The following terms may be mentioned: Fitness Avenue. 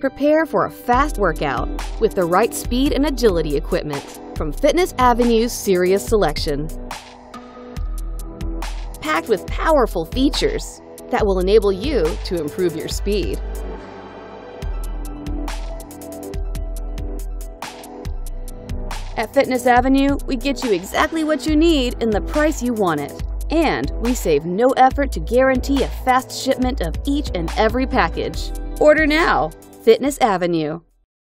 Prepare for a fast workout with the right speed and agility equipment from Fitness Avenue's serious selection. Packed with powerful features that will enable you to improve your speed. At Fitness Avenue, we get you exactly what you need in the price you want it. And we save no effort to guarantee a fast shipment of each and every package. Order now, Fitness Avenue.